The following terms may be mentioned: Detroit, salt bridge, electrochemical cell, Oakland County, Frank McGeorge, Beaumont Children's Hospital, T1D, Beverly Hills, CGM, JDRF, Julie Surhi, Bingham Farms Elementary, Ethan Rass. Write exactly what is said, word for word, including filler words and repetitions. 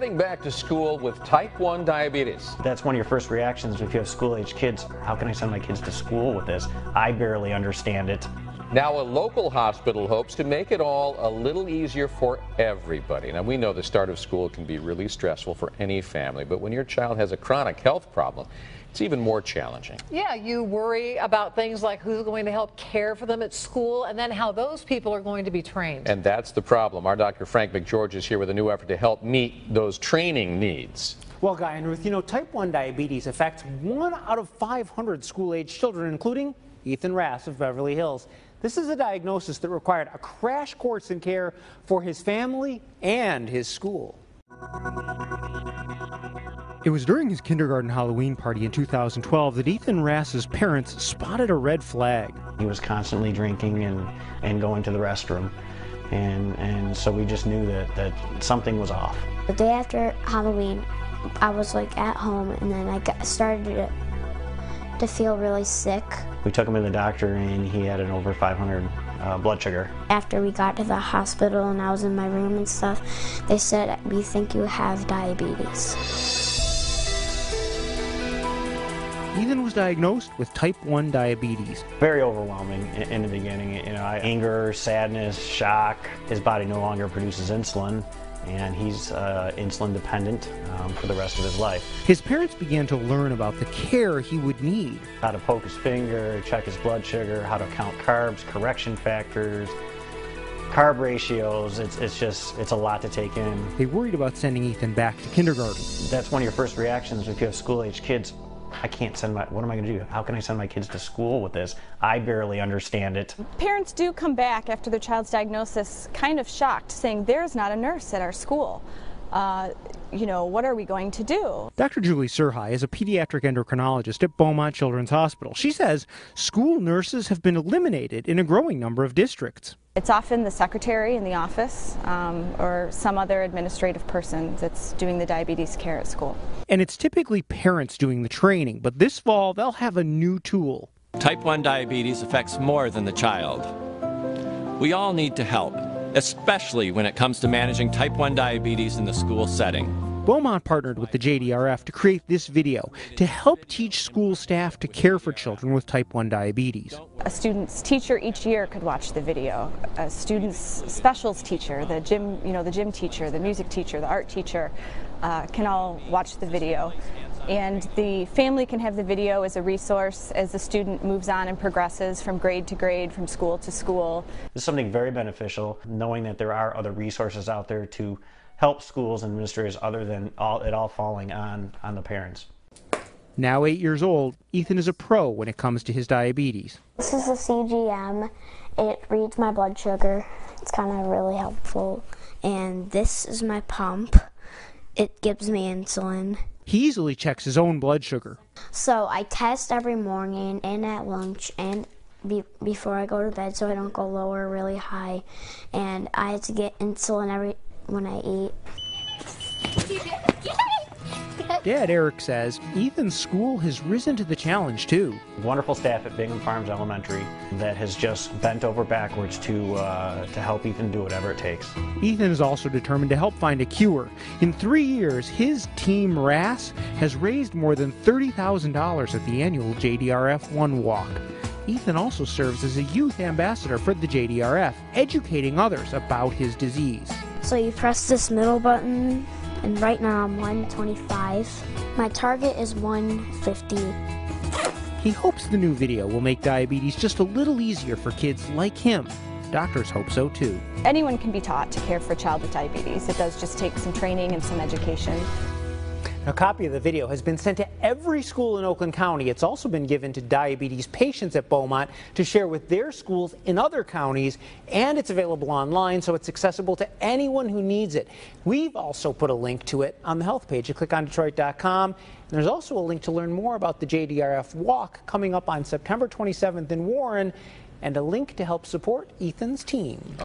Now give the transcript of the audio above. heading back to school with type one diabetes. That's one of your first reactions if you have school-age kids. How can I send my kids to school with this? I barely understand it. Now, a local hospital hopes to make it all a little easier for everybody. Now, we know the start of school can be really stressful for any family, but when your child has a chronic health problem, it's even more challenging. Yeah, you worry about things like who's going to help care for them at school and then how those people are going to be trained. And that's the problem. Our Doctor Frank McGeorge is here with a new effort to help meet those training needs. Well, Guy and Ruth, you know, type one diabetes affects one out of five hundred school-age children, including Ethan Rass of Beverly Hills. This is a diagnosis that required a crash course in care for his family and his school. It was during his kindergarten Halloween party in two thousand twelve that Ethan Rass's parents spotted a red flag. He was constantly drinking and, and going to the restroom. And, and so we just knew that, that something was off. The day after Halloween, I was like at home, and then I got started to to feel really sick. We took him to the doctor and he had an over five hundred uh, blood sugar. After we got to the hospital and I was in my room and stuff, they said, "We think you have diabetes." Ethan was diagnosed with type one diabetes. Very overwhelming in, in the beginning. You know, anger, sadness, shock. His body no longer produces insulin, and he's uh, insulin dependent um, for the rest of his life. His parents began to learn about the care he would need. How to poke his finger, check his blood sugar, how to count carbs, correction factors, carb ratios. It's, it's just, it's a lot to take in. They worried about sending Ethan back to kindergarten. That's one of your first reactions if you have school-age kids. I can't send my, what am I going to do? How can I send my kids to school with this? I barely understand it. Parents do come back after their child's diagnosis kind of shocked, saying there's not a nurse at our school. Uh, you know, what are we going to do? Doctor Julie Surhi is a pediatric endocrinologist at Beaumont Children's Hospital. She says school nurses have been eliminated in a growing number of districts. It's often the secretary in the office um, or some other administrative person that's doing the diabetes care at school. And it's typically parents doing the training, but this fall they'll have a new tool. Type one diabetes affects more than the child. We all need to help, especially when it comes to managing type one diabetes in the school setting. Beaumont partnered with the J D R F to create this video to help teach school staff to care for children with type one diabetes. A student's teacher each year could watch the video. A student's specials teacher, the gym, you know, the gym teacher, the music teacher, the art teacher uh, can all watch the video. And the family can have the video as a resource as the student moves on and progresses from grade to grade, from school to school. It's something very beneficial, knowing that there are other resources out there to help schools and administrators other than all, it all falling on, on the parents. Now eight years old, Ethan is a pro when it comes to his diabetes. This is a C G M. It reads my blood sugar. It's kind of really helpful. And this is my pump. It gives me insulin. He easily checks his own blood sugar. So I test every morning and at lunch and Be before I go to bed so I don't go low or really high. And I have to get insulin every when I eat. Dad Eric says Ethan's school has risen to the challenge too. Wonderful staff at Bingham Farms Elementary that has just bent over backwards to, uh, to help Ethan do whatever it takes. Ethan is also determined to help find a cure. In three years, his team Rass has raised more than thirty thousand dollars at the annual J D R F one walk. Ethan also serves as a youth ambassador for the J D R F, educating others about his disease. So you press this middle button, and right now I'm one twenty-five. My target is one fifty. He hopes the new video will make diabetes just a little easier for kids like him. Doctors hope so too. Anyone can be taught to care for a child with diabetes. It does just take some training and some education. A copy of the video has been sent to every school in Oakland County. It's also been given to diabetes patients at Beaumont to share with their schools in other counties, and it's available online, so it's accessible to anyone who needs it. We've also put a link to it on the health page. You click on Detroit dot com. There's also a link to learn more about the J D R F walk coming up on September twenty-seventh in Warren, and a link to help support Ethan's team.